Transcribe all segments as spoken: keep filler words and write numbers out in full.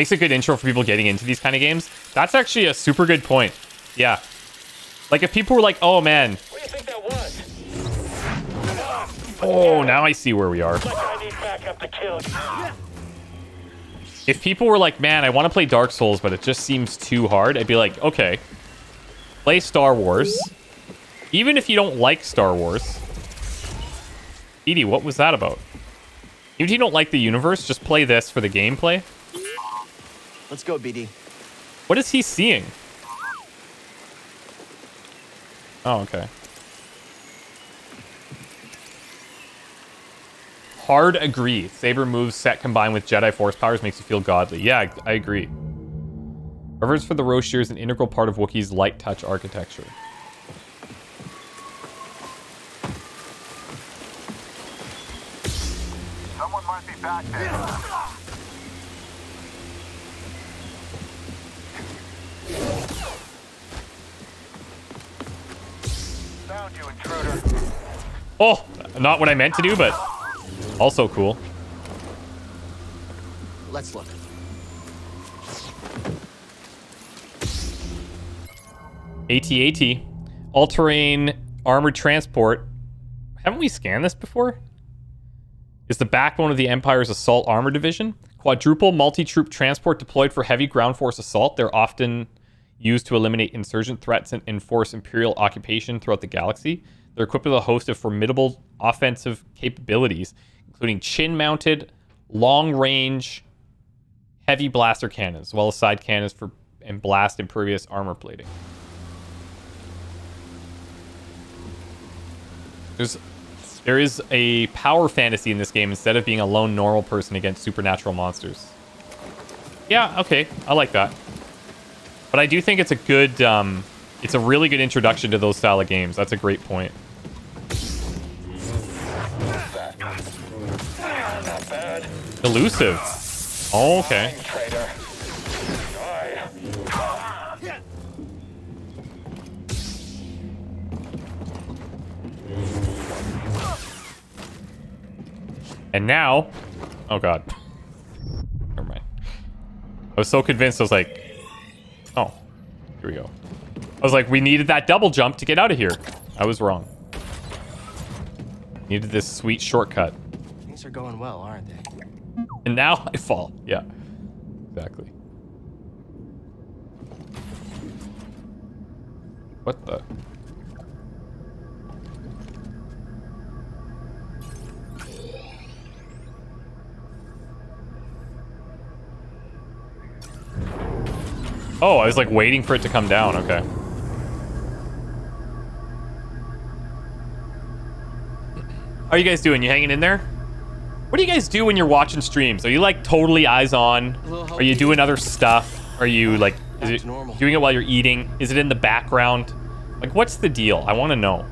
makes a good intro for people getting into these kind of games. That's actually a super good point. Yeah. Like, if people were like, oh, man. What do you think that was? Oh, now I see where we are. If people were like, man, I want to play Dark Souls, but it just seems too hard, I'd be like, okay, play Star Wars. Even if you don't like Star Wars. B D, what was that about? Even if you don't like the universe, just play this for the gameplay. Let's go, B D. What is he seeing? Oh, okay. Hard agree. Saber moves set combined with Jedi Force powers makes you feel godly. Yeah, I agree. Reverence for the Roshier is an integral part of Wookiee's light touch architecture. Someone might be back there. Found you, intruder. Oh, not what I meant to do, but also cool. Let's look. A T A T. All-terrain armored transport. Haven't we scanned this before? Is the backbone of the Empire's Assault Armor Division. Quadruple multi-troop transport deployed for heavy ground force assault. They're often used to eliminate insurgent threats and enforce imperial occupation throughout the galaxy. They're equipped with a host of formidable offensive capabilities, including chin-mounted, long-range, heavy blaster cannons, as well as side cannons for and blast impervious armor plating. There's, there is a power fantasy in this game instead of being a lone normal person against supernatural monsters. Yeah, okay, I like that. But I do think it's a good, um, it's a really good introduction to those style of games. That's a great point. Elusive. Oh, okay. And now, oh god. Never mind. I was so convinced. I was like, oh, here we go. I was like, we needed that double jump to get out of here. I was wrong. Needed this sweet shortcut. Things are going well, aren't they? And now I fall. Yeah, exactly. What the? Oh, I was like waiting for it to come down. Okay. How are you guys doing? You hanging in there? What do you guys do when you're watching streams? Are you like totally eyes on? Are you doing other stuff? Are you like is it doing it while you're eating? Is it in the background? Like, what's the deal? I want to know.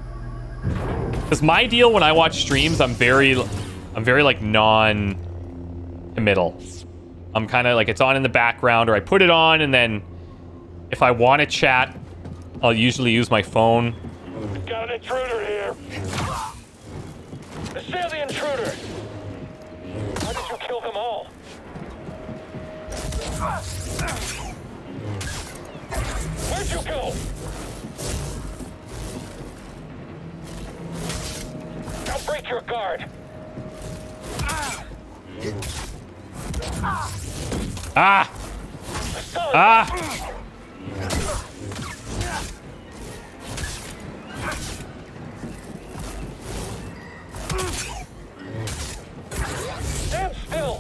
Because my deal when I watch streams, I'm very, I'm very like non-committal. I'm kind of like it's on in the background, or I put it on, and then if I want to chat, I'll usually use my phone. We've got an intruder here. Let's see the intruder. Why did you kill them all? Where'd you go? Now break your guard. Ah! Ah! Stand still.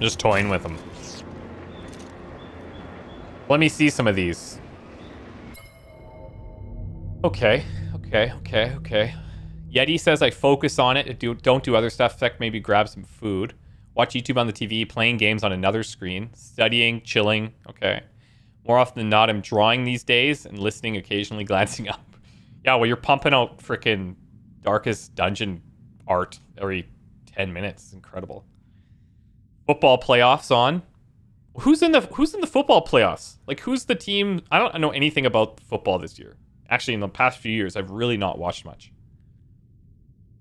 Just toying with them. Let me see some of these. Okay, okay, okay, okay. Yeti says I focus on it, do, don't do other stuff, like maybe grab some food. Watch YouTube on the T V, playing games on another screen, studying, chilling, okay. More often than not, I'm drawing these days and listening, occasionally glancing up. Yeah, well, you're pumping out frickin' Darkest Dungeon art every ten minutes. It's incredible. Football playoffs on. who's in the who's in the football playoffs? Like, who's the team? I don't know anything about football this year. Actually, in the past few years, I've really not watched much.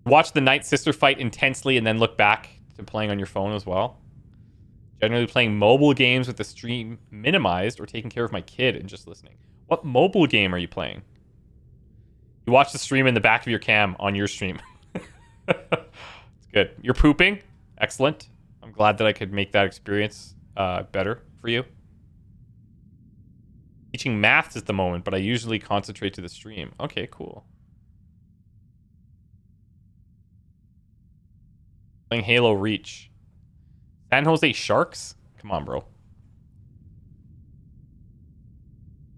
Watch the Ninth Sister fight intensely and then look back to playing on your phone as well. Generally playing mobile games with the stream minimized or taking care of my kid and just listening. What mobile game are you playing? You watch the stream in the back of your cam on your stream. It's good. You're pooping? Excellent. I'm glad that I could make that experience uh, better for you. Teaching maths at the moment, but I usually concentrate to the stream. Okay, cool. Playing Halo Reach. San Jose Sharks? Come on, bro.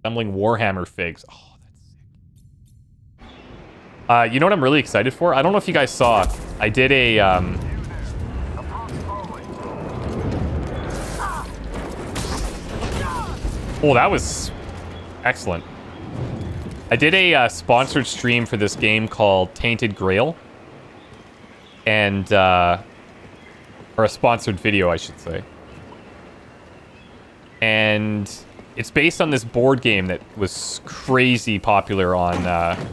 Assembling Warhammer figs. Oh, that's sick. Uh, you know what I'm really excited for? I don't know if you guys saw. I did a... Um, oh, that was excellent. I did a uh, sponsored stream for this game called Tainted Grail. And... Uh, or a sponsored video, I should say. And it's based on this board game that was crazy popular on uh,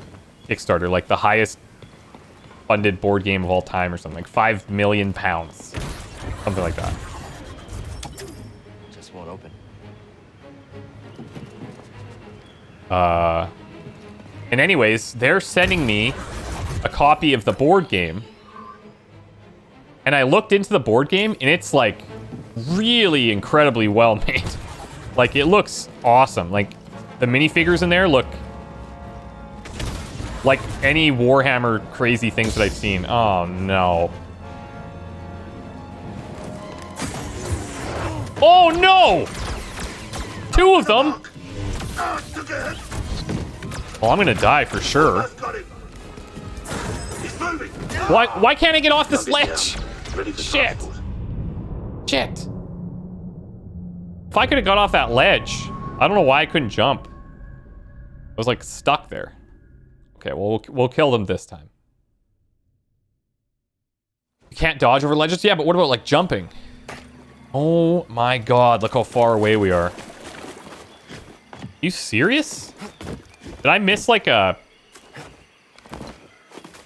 Kickstarter, like the highest funded board game of all time or something, like five million pounds, something like that. Just won't open. Uh, and anyways, they're sending me a copy of the board game. And I looked into the board game, and it's, like, really incredibly well made. Like, it looks awesome. Like, the minifigures in there look like any Warhammer crazy things that I've seen. Oh, no. Oh, no! Two of them! Well, I'm gonna die for sure. Why, why can't I get off the sledge? Shit. Shit. If I could have got off that ledge, I don't know why I couldn't jump. I was like stuck there. Okay, well, we'll, we'll kill them this time. You can't dodge over ledges? Yeah, but what about like jumping? Oh my god, look how far away we are. Are you serious? Did I miss like a...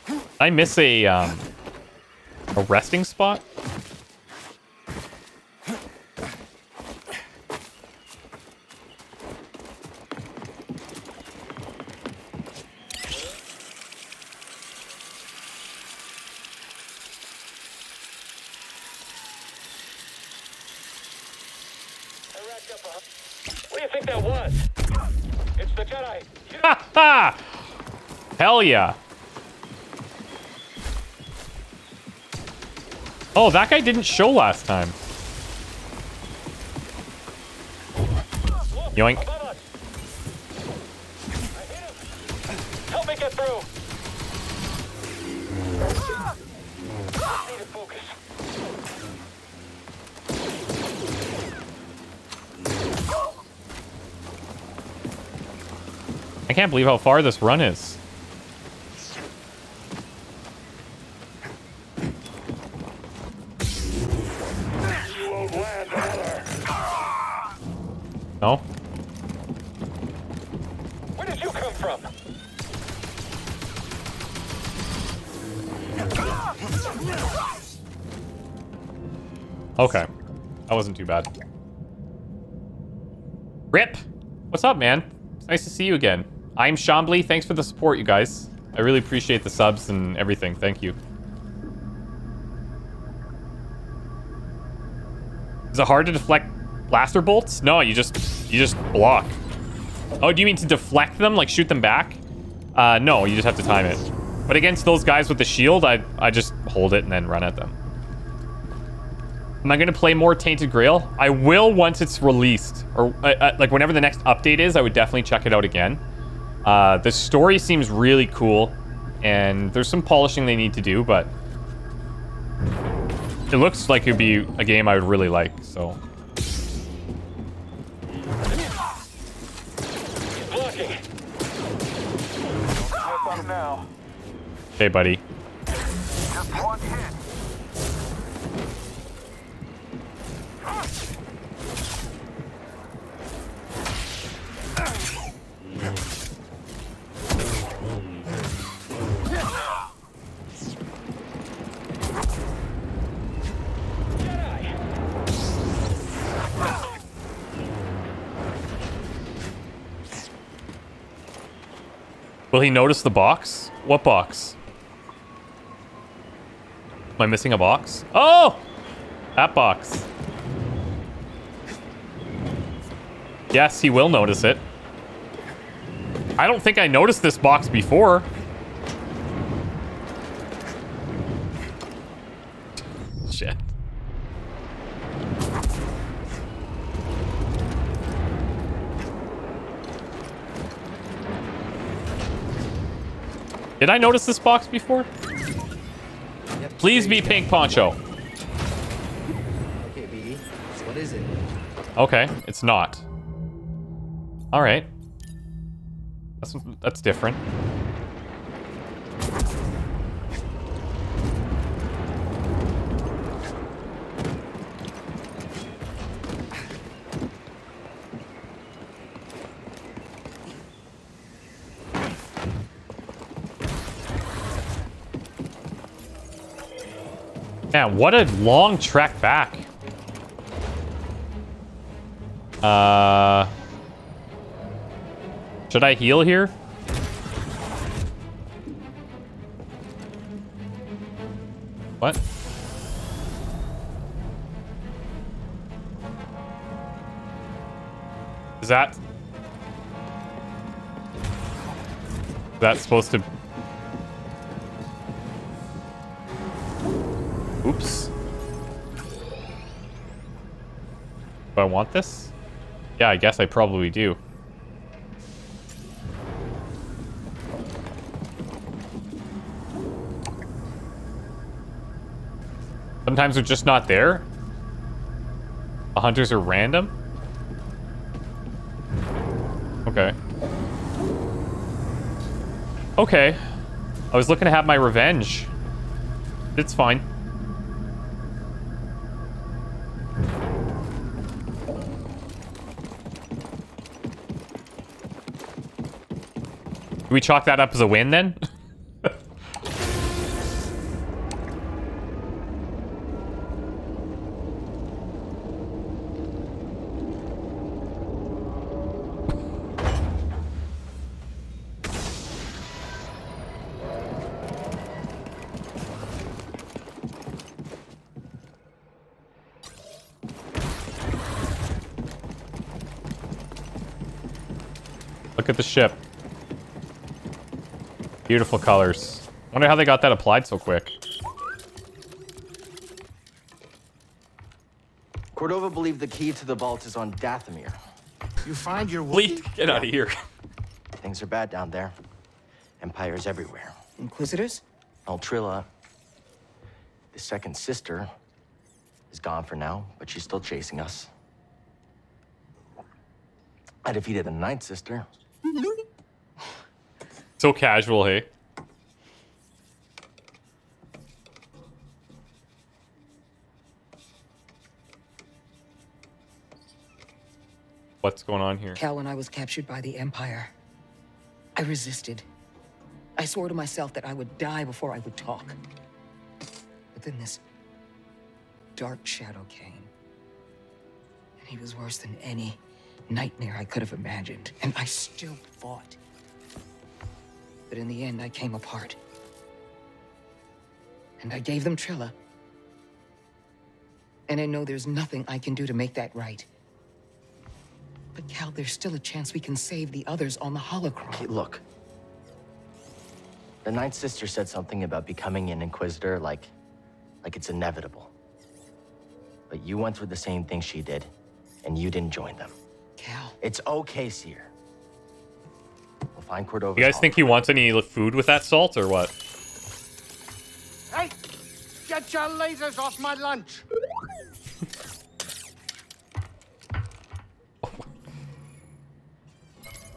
Did I miss a... Um, a resting spot? What do you think that was? It's the Jedi. Ha ha! Hell yeah! Oh, that guy didn't show last time. Yoink. Help me get through. I can't believe how far this run is. No? Where did you come from? Okay. That wasn't too bad. Rip! What's up, man? It's nice to see you again. I'm Shambly. Thanks for the support, you guys. I really appreciate the subs and everything. Thank you. Is it hard to deflect blaster bolts? No, you just you just block. Oh, do you mean to deflect them, like shoot them back? Uh, no, you just have to time it. But against those guys with the shield, I I just hold it and then run at them. Am I gonna play more Tainted Grail? I will once it's released, or uh, like whenever the next update is, I would definitely check it out again. Uh, the story seems really cool, and there's some polishing they need to do, but it looks like it'd be a game I would really like. So. Now. Hey, buddy. Just one hit. Will he notice the box? What box? Am I missing a box? Oh! That box. Yes, he will notice it. I don't think I noticed this box before. Shit. Did I notice this box before? Yep, please be pink poncho. Okay, B D. What is it? Okay, it's not. All right. That's that's different. Man, what a long trek back. Uh, should I heal here? What? Is that... Is that supposed to... Oops. Do I want this? Yeah, I guess I probably do. Sometimes they're just not there. The hunters are random. Okay. Okay. I was looking to have my revenge. It's fine. Do we chalk that up as a win, then? Look at the ship. Beautiful colors. Wonder how they got that applied so quick. Cordova believed the key to the vault is on Dathomir. You find your Wookiee? Get out of here. Things are bad down there. Empires everywhere. Inquisitors? Well, Trilla, the second sister, is gone for now, but she's still chasing us. I defeated the ninth sister. So casual, hey? What's going on here? Cal and I was captured by the Empire. I resisted. I swore to myself that I would die before I would talk. But then this dark shadow came. And he was worse than any nightmare I could have imagined. And I still fought. But in the end, I came apart. And I gave them Trilla. And I know there's nothing I can do to make that right. But Cal, there's still a chance we can save the others on the Holocron. Okay, look. The Ninth Sister said something about becoming an Inquisitor like... like it's inevitable. But you went through the same thing she did, and you didn't join them. Cal... It's okay, Cere. Find Cordova. You guys think he wants any food with that salt or what? Hey, get your lasers off my lunch.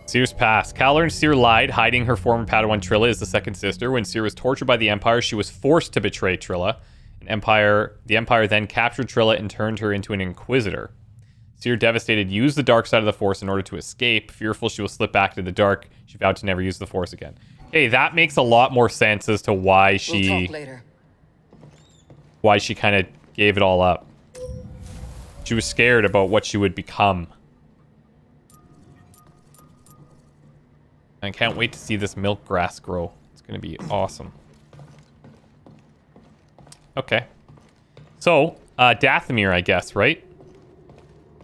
Cere's past. Cal learned Cere lied, hiding her former Padawan Trilla as the second sister. When Cere was tortured by the Empire, she was forced to betray Trilla. An Empire, the Empire then captured Trilla and turned her into an Inquisitor. Cere, devastated, used the dark side of the Force in order to escape. Fearful she will slip back to the dark, she vowed to never use the Force again. Hey, that makes a lot more sense as to why she... We'll talk later. Why she kind of gave it all up. She was scared about what she would become. I can't wait to see this milk grass grow. It's going to be awesome. Okay. So, uh, Dathomir, I guess, right?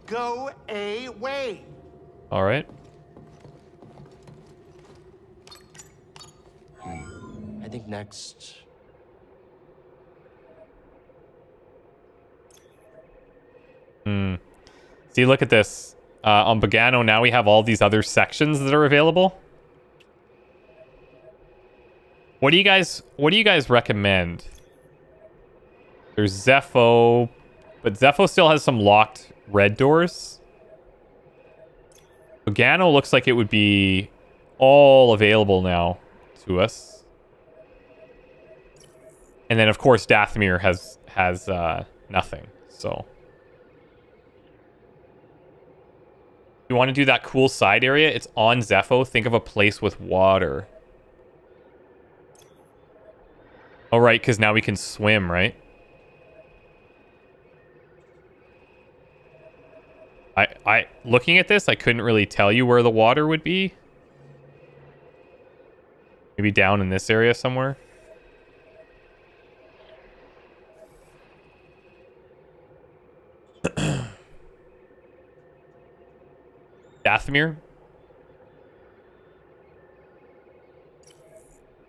Go away. All right. I think next. Hmm. See, look at this. Uh, on Bogano, now we have all these other sections that are available. What do you guys? What do you guys recommend? There's Zeffo, but Zeffo still has some locked red doors. Bogano looks like it would be all available now to us. And then, of course, Dathomir has has uh, nothing. So, you want to do that cool side area? It's on Zeffo. Think of a place with water. All right, because now we can swim, right? I, I, looking at this, I couldn't really tell you where the water would be. Maybe down in this area somewhere. Dathomir?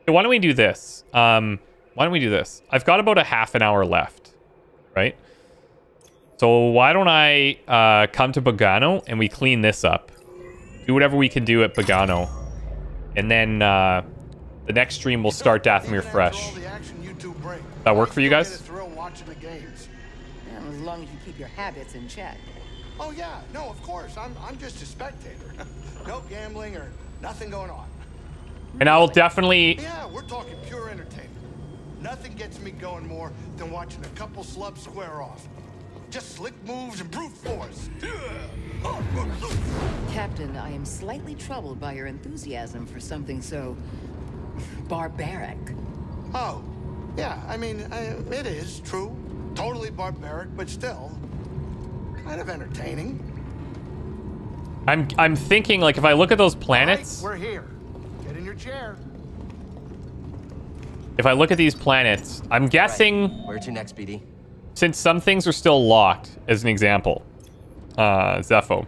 Hey, why don't we do this? Um, why don't we do this? I've got about a half an hour left, right? So why don't I uh, come to Bogano and we clean this up. Do whatever we can do at Bogano. And then uh, the next stream will start Dathomir fresh. Does that work for you guys? As long as you keep your habits in check. Oh yeah, no, of course. I'm, I'm just a spectator. No gambling or nothing going on. And I'll definitely... Yeah, we're talking pure entertainment. Nothing gets me going more than watching a couple slubs square off. Just slick moves and brute force. Captain, I am slightly troubled by your enthusiasm for something so barbaric. Oh, yeah, I mean, I, it is true. Totally barbaric, but still kind of entertaining. I'm I'm thinking, like, if I look at those planets... All right, we're here. Get in your chair. If I look at these planets, I'm guessing... Right. Where to next, B D? Since some things are still locked, as an example, uh, Zeffo.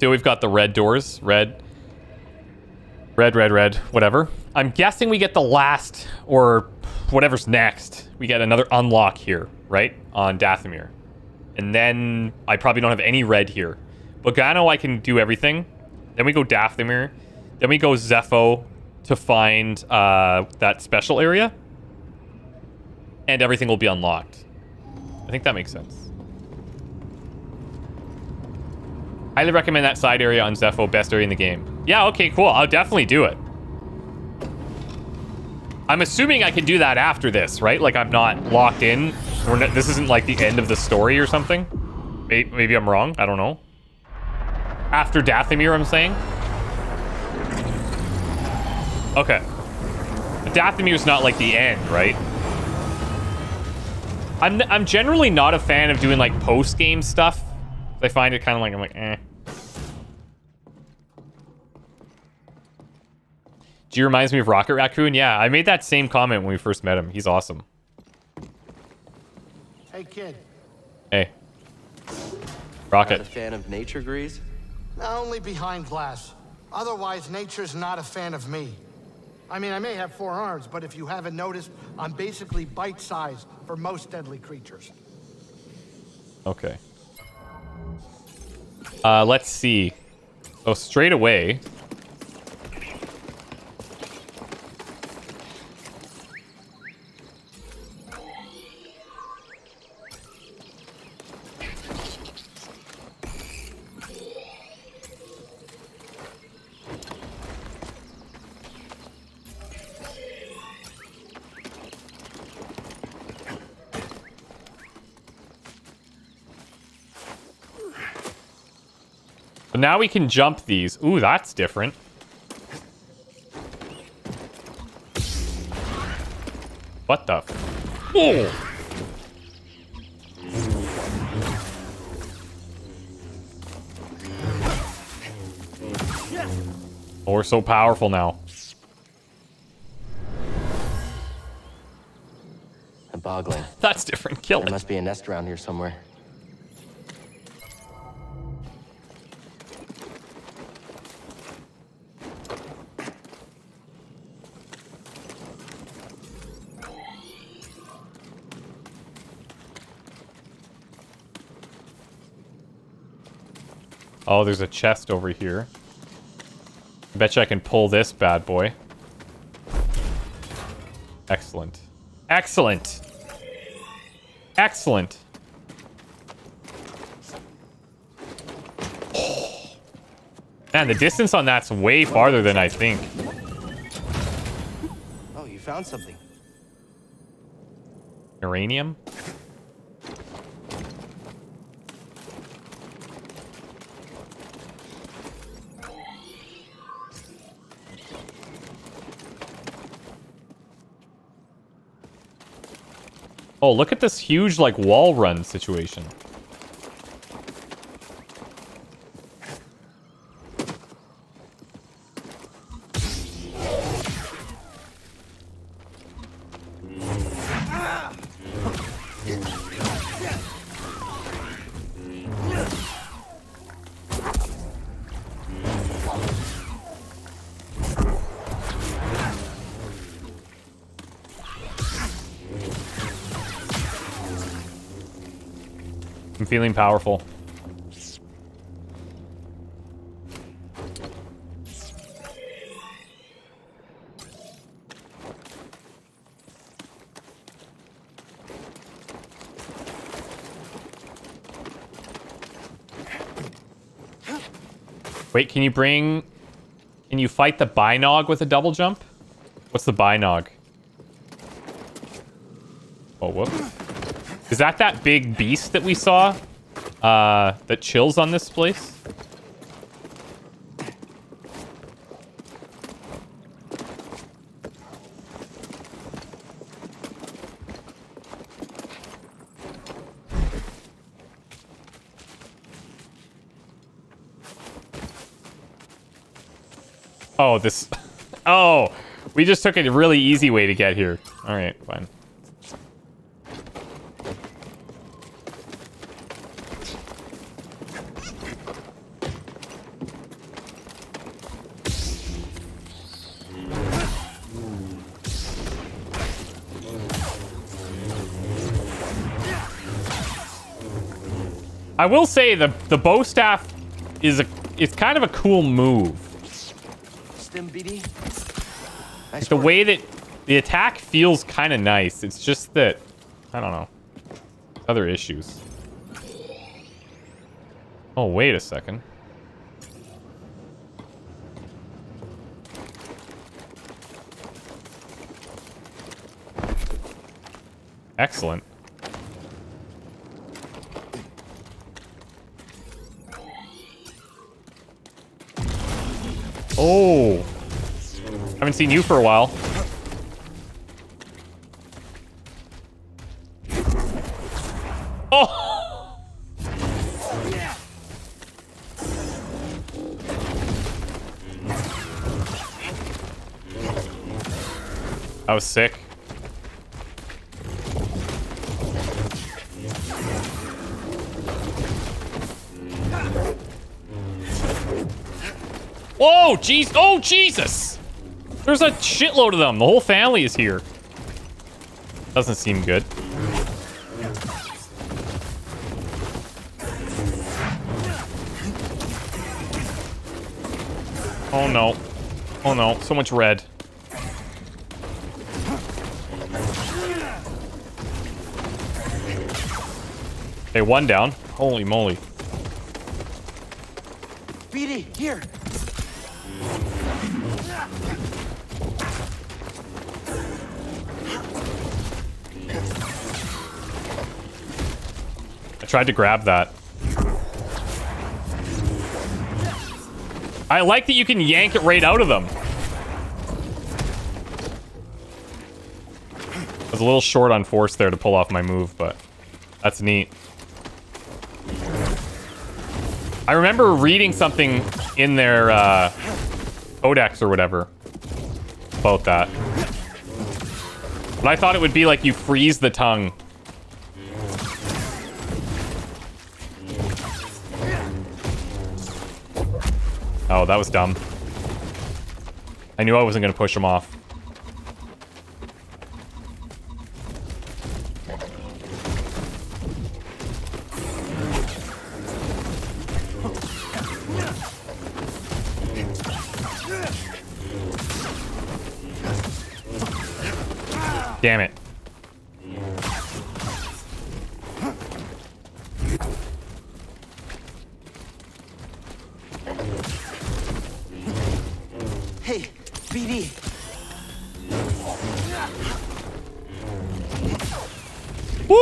So we've got the red doors, red, red, red, red, whatever. I'm guessing we get the last, or whatever's next. We get another unlock here, right, on Dathomir. And then I probably don't have any red here. Bogano, I can do everything. Then we go Dathomir. Then we go Zeffo to find uh, that special area. And everything will be unlocked. I think that makes sense. Highly recommend that side area on Zeffo. Best area in the game. Yeah, okay, cool. I'll definitely do it. I'm assuming I can do that after this, right? Like, I'm not locked in. We're not, this isn't, like, the end of the story or something. Maybe, maybe I'm wrong. I don't know. After Dathomir, I'm saying. Okay. But Dathomir's not, like, the end, right? I'm, I'm generally not a fan of doing, like, post-game stuff. I find it kind of like, I'm like, eh. G reminds me of Rocket Raccoon. Yeah, I made that same comment when we first met him. He's awesome. Hey, kid. Hey. Rocket. Not a fan of nature, Grease? Only behind glass. Otherwise, nature's not a fan of me. I mean, I may have four arms, but if you haven't noticed, I'm basically bite-sized for most deadly creatures. Okay. Uh, let's see. Oh, straight away. Now we can jump these. Ooh, that's different. What the? F oh. Oh, we're so powerful now. A bogling. That's different. Kill it. There must be a nest around here somewhere. Oh, there's a chest over here. I bet you I can pull this bad boy. Excellent. Excellent! Excellent! Oh. Man, the distance on that's way farther than I think. Oh, you found something. Uranium? Oh, look at this huge, like, wall run situation. Feeling powerful. Wait, can you bring... Can you fight the binog with a double jump? What's the binog? Oh, whoops. Is that that big beast that we saw? Uh, that chills on this place? Oh, this... Oh! We just took a really easy way to get here. Alright, fine. I will say the the bow staff is a it's kind of a cool move. Stim B D. Nice the work. Way that the attack feels kind of nice. It's just that I don't know other issues. Oh wait a second. Excellent. Oh, haven't seen you for a while. Oh! That was sick. Whoa, jeez. Oh, Jesus. There's a shitload of them. The whole family is here. Doesn't seem good. Oh, no. Oh, no. So much red. Okay, one down. Holy moly. B D, here. Tried to grab that. I like that you can yank it right out of them. I was a little short on force there to pull off my move, but that's neat. I remember reading something in their uh, codex or whatever about that. But I thought it would be like you freeze the tongue. Oh, that was dumb. I knew I wasn't going to push him off. Damn it. Hey, B D. Woo!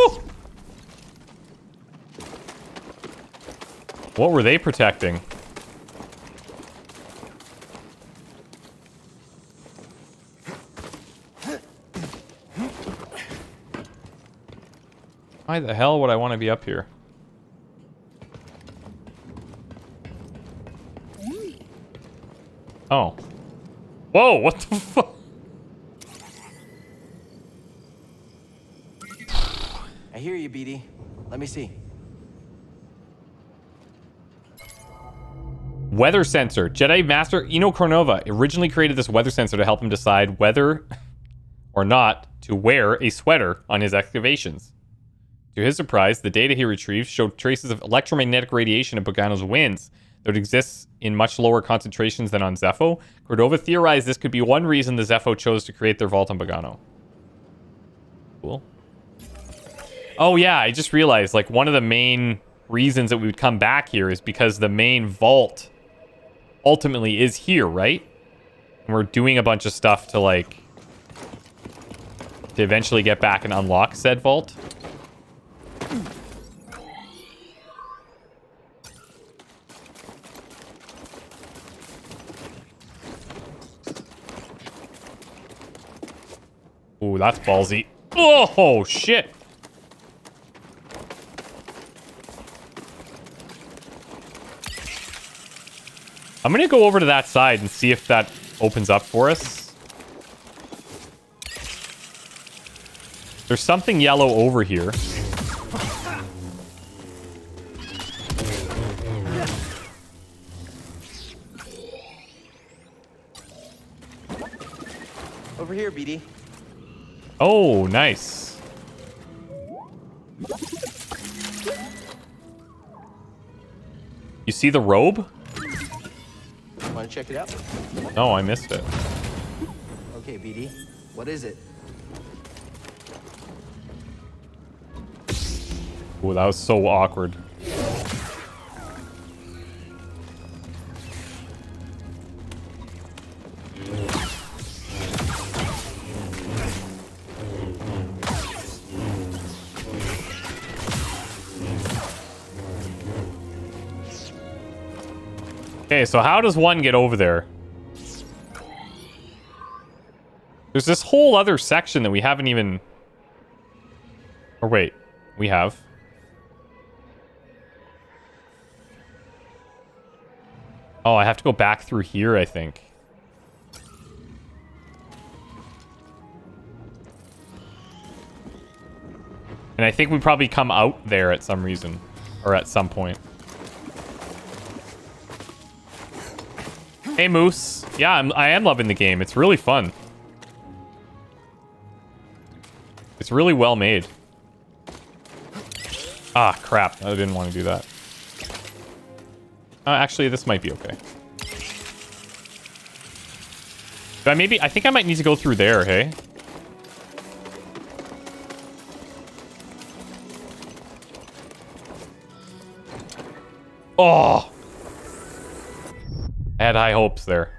What were they protecting? Why the hell would I want to be up here? Oh. Whoa, what the fuck? I hear you, B D. Let me see. Weather sensor. Jedi Master Eno Cordova originally created this weather sensor to help him decide whether or not to wear a sweater on his excavations. To his surprise, the data he retrieved showed traces of electromagnetic radiation in Bogano's winds, though it exists in much lower concentrations than on Zeffo. Cordova theorized this could be one reason the Zeffo chose to create their vault on Bogano. Cool. Oh yeah, I just realized, like, one of the main reasons that we would come back here is because the main vault ultimately is here, right? And we're doing a bunch of stuff to, like, to eventually get back and unlock said vault. Ooh, that's ballsy. Oh, shit. I'm going to go over to that side and see if that opens up for us. There's something yellow over here. Over here, B D. Oh, nice. You see the robe? Want to check it out? No, I missed it. Okay, B D. What is it? Oh, that was so awkward. Okay, so how does one get over there? There's this whole other section that we haven't even... Or wait, we have. Oh, I have to go back through here, I think. And I think we probably come out there at some reason. Or at some point. Hey, Moose. Yeah, I'm, I am loving the game. It's really fun. It's really well made. Ah, crap. I didn't want to do that. Uh, actually, this might be okay. But maybe... I think I might need to go through there, hey? Oh! I had high hopes there.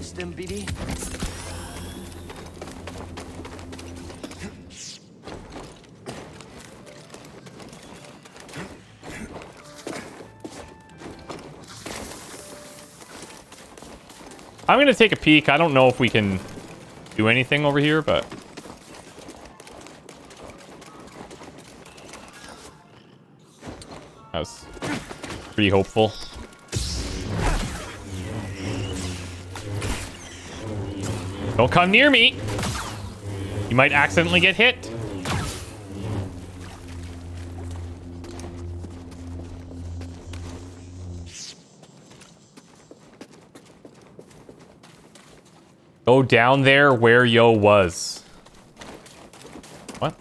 Stem B D. I'm going to take a peek. I don't know if we can do anything over here, but... That was pretty hopeful. Don't come near me! You might accidentally get hit. Go down there where Yo was. What?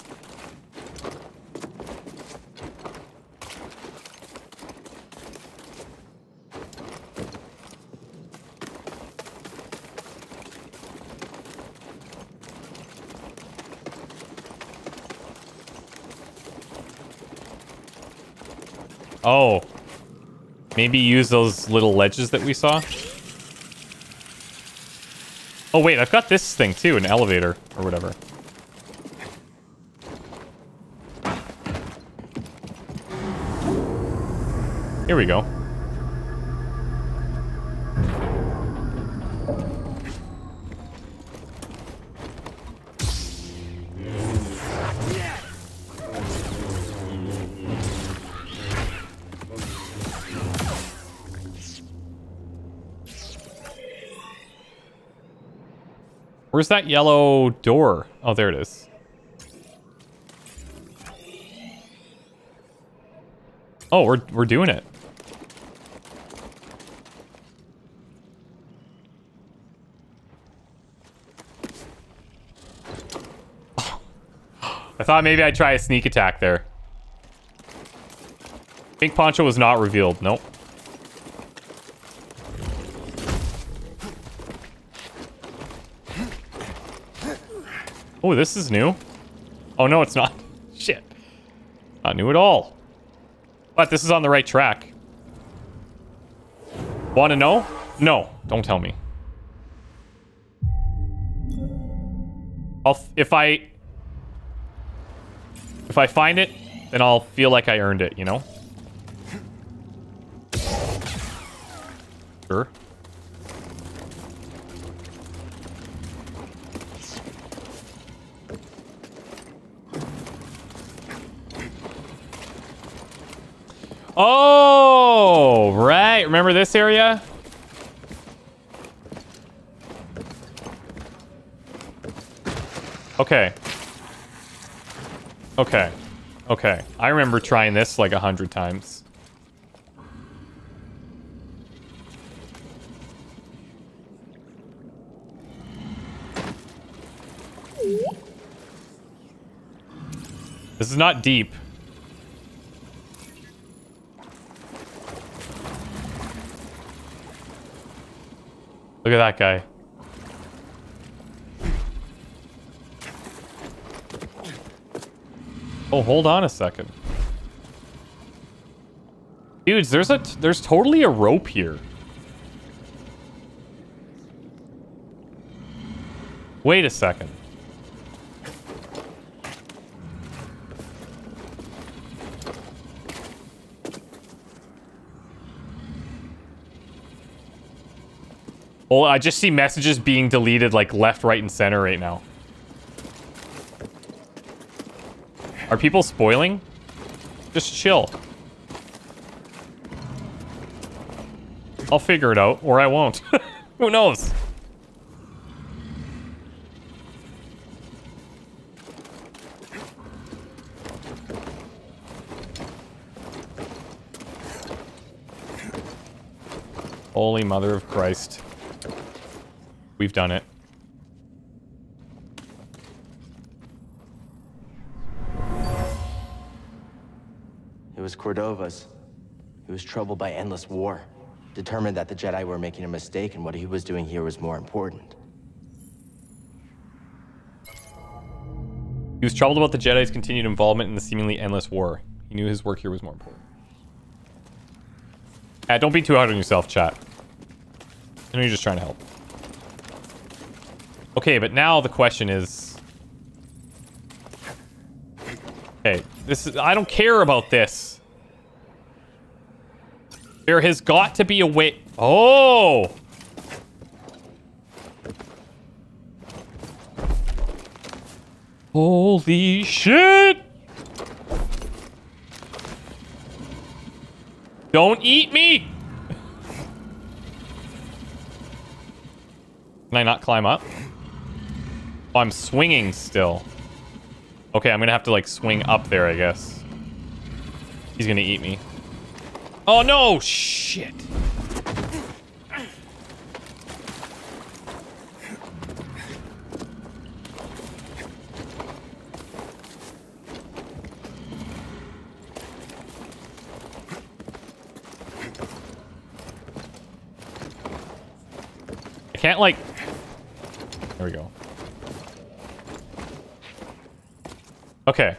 Oh. Maybe use those little ledges that we saw? Oh wait, I've got this thing too, an elevator or whatever. Here we go. Where's that yellow door? Oh, there it is. Oh, we're we're doing it. Oh. I thought maybe I'd try a sneak attack there. Pink Poncho was not revealed. Nope. Oh, this is new. Oh, no, it's not. Shit. Not new at all. But this is on the right track. Want to know? No. Don't tell me. I'll... If I... If I find it, then I'll feel like I earned it, you know? Sure. Oh, right. Remember this area? Okay. Okay. Okay. I remember trying this like a hundred times. This is not deep. Look at that guy. Oh, hold on a second. Dudes, there's a t there's totally a rope here. Wait a second. Well, I just see messages being deleted like left, right, and center right now. Are people spoiling? Just chill. I'll figure it out, or I won't. Who knows? Holy Mother of Christ. We've done it. It was Cordova's. He was troubled by endless war, determined that the Jedi were making a mistake and what he was doing here was more important. He was troubled about the Jedi's continued involvement in the seemingly endless war. He knew his work here was more important. Ah, don't be too hard on yourself, chat. I know you're just trying to help. Okay, but now the question is... Okay, this is... I don't care about this. There has got to be a way... Oh! Holy shit! Don't eat me! Can I not climb up? Oh, I'm swinging still. Okay, I'm gonna have to like swing up there, I guess. He's gonna eat me. Oh no! Shit! I can't like... There we go. Okay.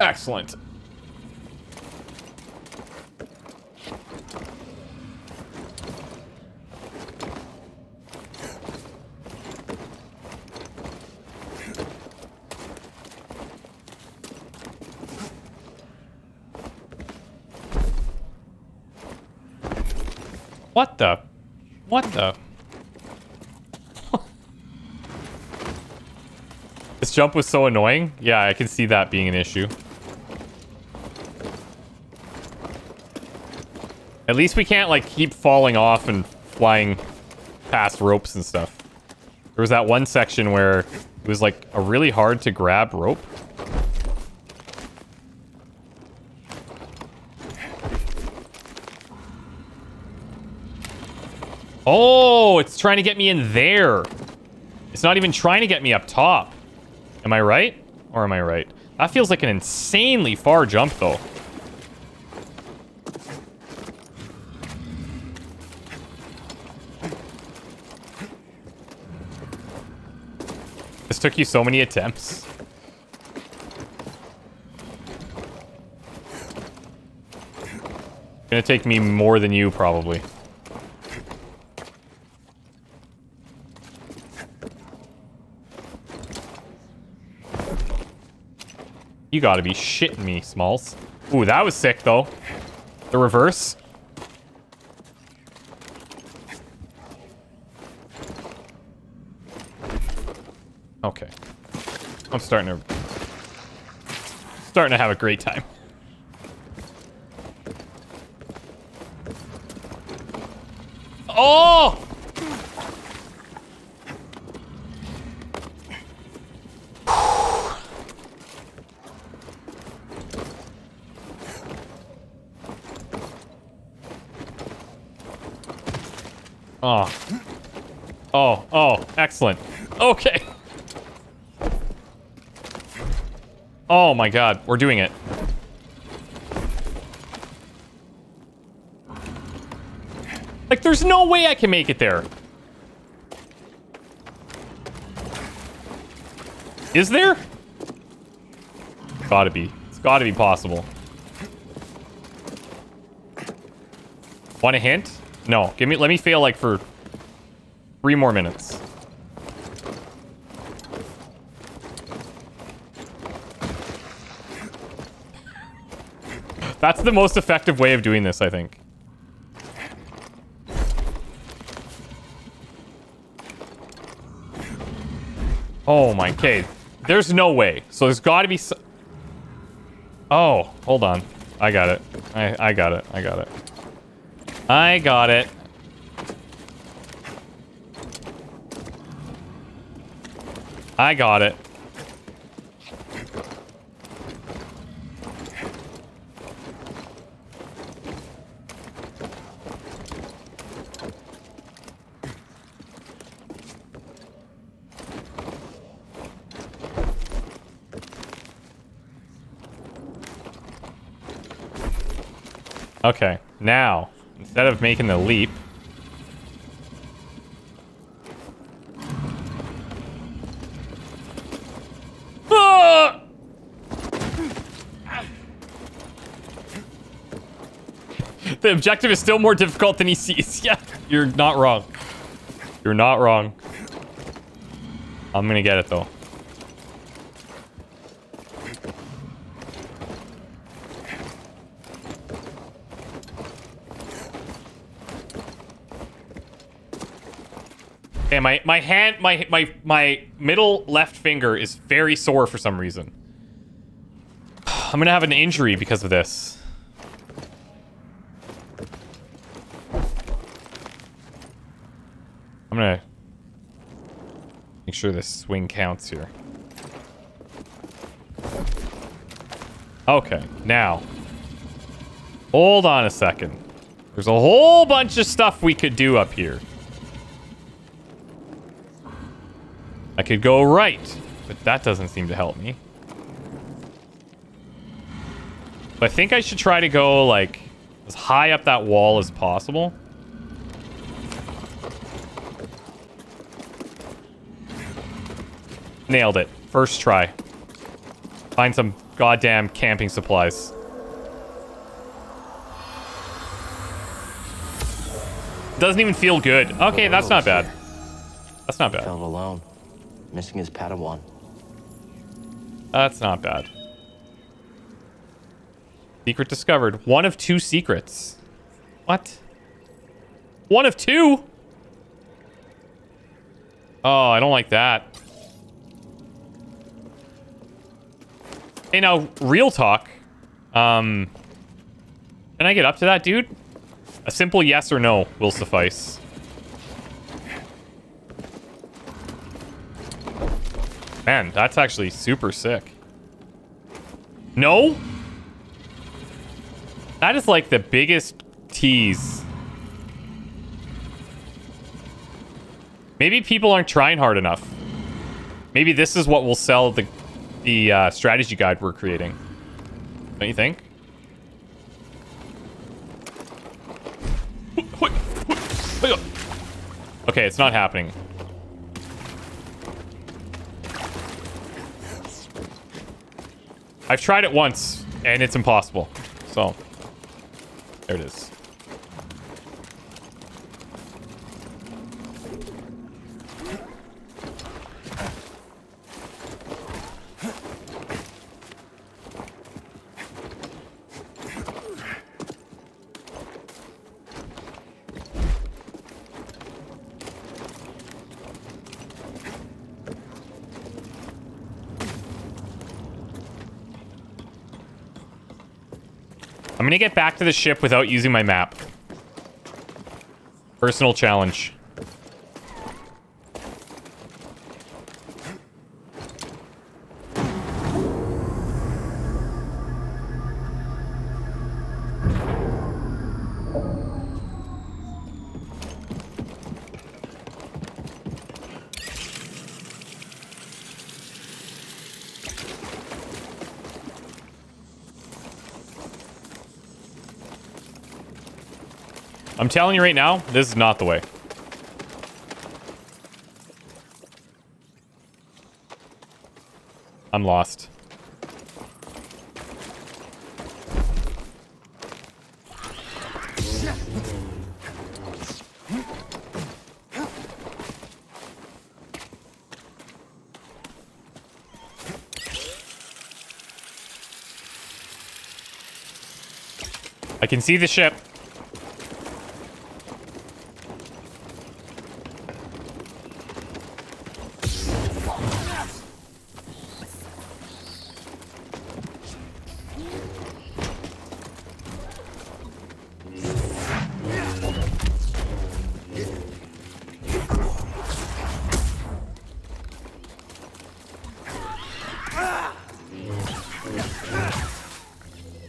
Excellent. What the? What the? This jump was so annoying. Yeah, I can see that being an issue. At least we can't, like, keep falling off and flying past ropes and stuff. There was that one section where it was, like, a really hard to grab rope. Oh, it's trying to get me in there. It's not even trying to get me up top. Am I right? Or am I right? That feels like an insanely far jump, though. Took you so many attempts. It's gonna take me more than you, probably. You gotta be shitting me, Smalls. Ooh, that was sick, though. The reverse. Okay. I'm starting to... Starting to have a great time. Oh! Oh. Oh, oh, excellent. Okay. Oh my god, we're doing it. Like, there's no way I can make it there. Is there? It's gotta be. It's gotta be possible. Want a hint? No. Give me, let me fail like for three more minutes. That's the most effective way of doing this, I think. Oh my, okay. There's no way. So there's gotta be so- Oh, hold on. I got it. I, I got it. I got it. I got it. I got it. Okay, now, instead of making the leap... Ah! The objective is still more difficult than he sees. Yeah, you're not wrong. You're not wrong. I'm gonna get it, though. Okay, my my hand, my my my middle left finger is very sore for some reason. I'm gonna have an injury because of this. I'm gonna make sure this swing counts here. Okay, now. Hold on a second. There's a whole bunch of stuff we could do up here. I could go right, but that doesn't seem to help me. But I think I should try to go, like, as high up that wall as possible. Nailed it. First try. Find some goddamn camping supplies. Doesn't even feel good. Okay, that's not bad. That's not bad. Fell alone, missing his Padawan. That's not bad. Secret discovered. One of two secrets. What? One of two? Oh, I don't like that. Hey, now, real talk. Um, can I get up to that, dude? A simple yes or no will suffice. Man, that's actually super sick. No? That is like the biggest tease. Maybe people aren't trying hard enough. Maybe this is what will sell the, the uh, strategy guide we're creating. Don't you think? Okay, it's not happening. I've tried it once, and it's impossible. So, there it is. I'm gonna get back to the ship without using my map. Personal challenge. I'm telling you right now, this is not the way. I'm lost. I can see the ship.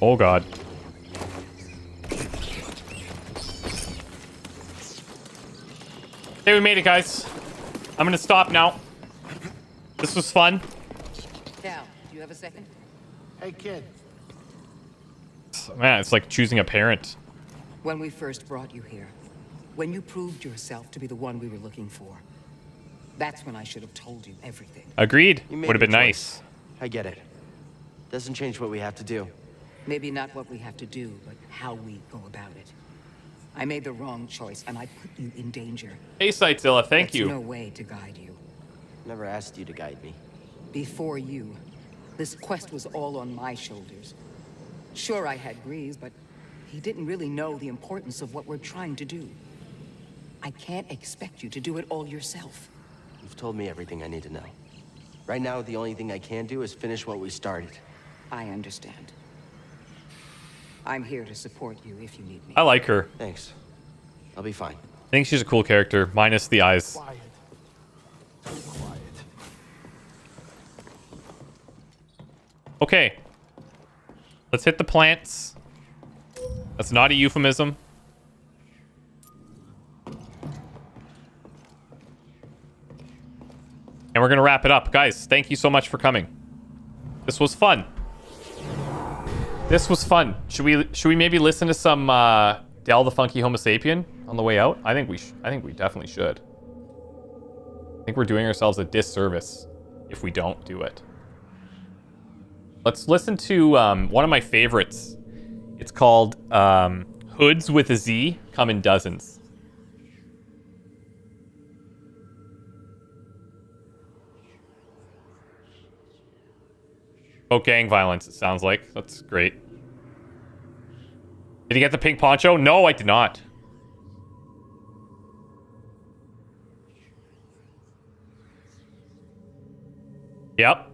Oh god. Hey, we made it, guys. I'm gonna stop now. This was fun. Cal, do you have a second? Hey, kid. Man, it's like choosing a parent. When we first brought you here, when you proved yourself to be the one we were looking for, that's when I should have told you everything. Agreed. Would have been nice. I get it. Doesn't change what we have to do. Maybe not what we have to do, but how we go about it. I made the wrong choice, and I put you in danger. Hey, Cytilla, thank That's you. There's no way to guide you. Never asked you to guide me. Before you, this quest was all on my shoulders. Sure, I had Greaves, but he didn't really know the importance of what we're trying to do. I can't expect you to do it all yourself. You've told me everything I need to know. Right now, the only thing I can do is finish what we started. I understand. I'm here to support you if you need me. I like her. Thanks. I'll be fine. I think she's a cool character, minus the eyes. Quiet. Quiet. Okay. Let's hit the plants. That's not a euphemism. And we're going to wrap it up. Guys, thank you so much for coming. This was fun. This was fun. Should we should we maybe listen to some uh, Del the Funky Homo Sapien on the way out? I think we sh I think we definitely should. I think we're doing ourselves a disservice if we don't do it. Let's listen to um, one of my favorites. It's called um, Hoods with a Z Come in Dozens. Oh, gang violence, it sounds like. That's great. Did you get the pink poncho? No, I did not. Yep.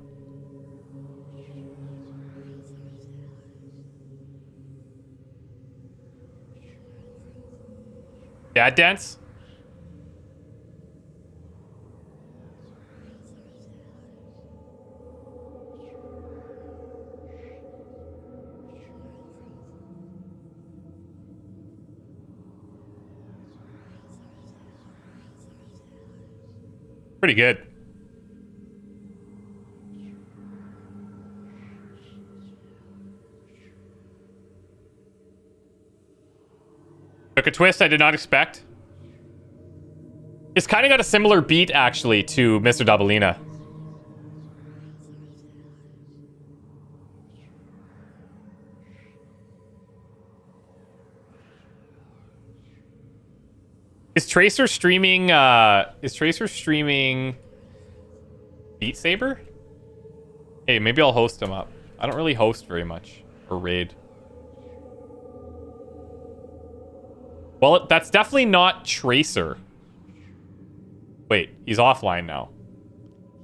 Dad dance? Pretty good. Took a twist I did not expect. It's kind of got a similar beat, actually, to Mister Dabalina. Is Tracer streaming, uh, is Tracer streaming Beat Saber? Hey, maybe I'll host him up. I don't really host very much, or raid. Well, that's definitely not Tracer. Wait, he's offline now.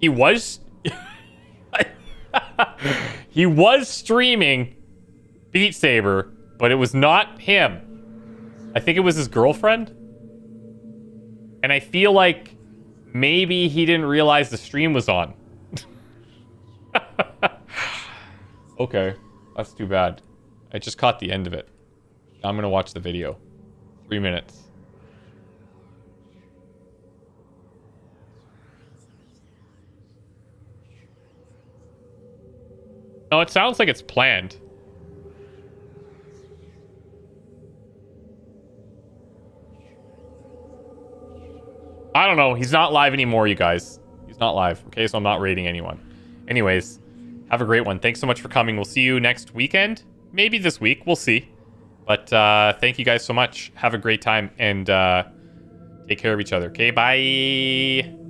He was... he was streaming Beat Saber, but it was not him. I think it was his girlfriend. And I feel like maybe he didn't realize the stream was on. Okay, that's too bad. I just caught the end of it. Now I'm gonna watch the video. Three minutes. No, it sounds like it's planned. I don't know. He's not live anymore, you guys. He's not live. Okay, so I'm not raiding anyone. Anyways, have a great one. Thanks so much for coming. We'll see you next weekend. Maybe this week. We'll see. But uh, thank you guys so much. Have a great time and uh, take care of each other. Okay, bye.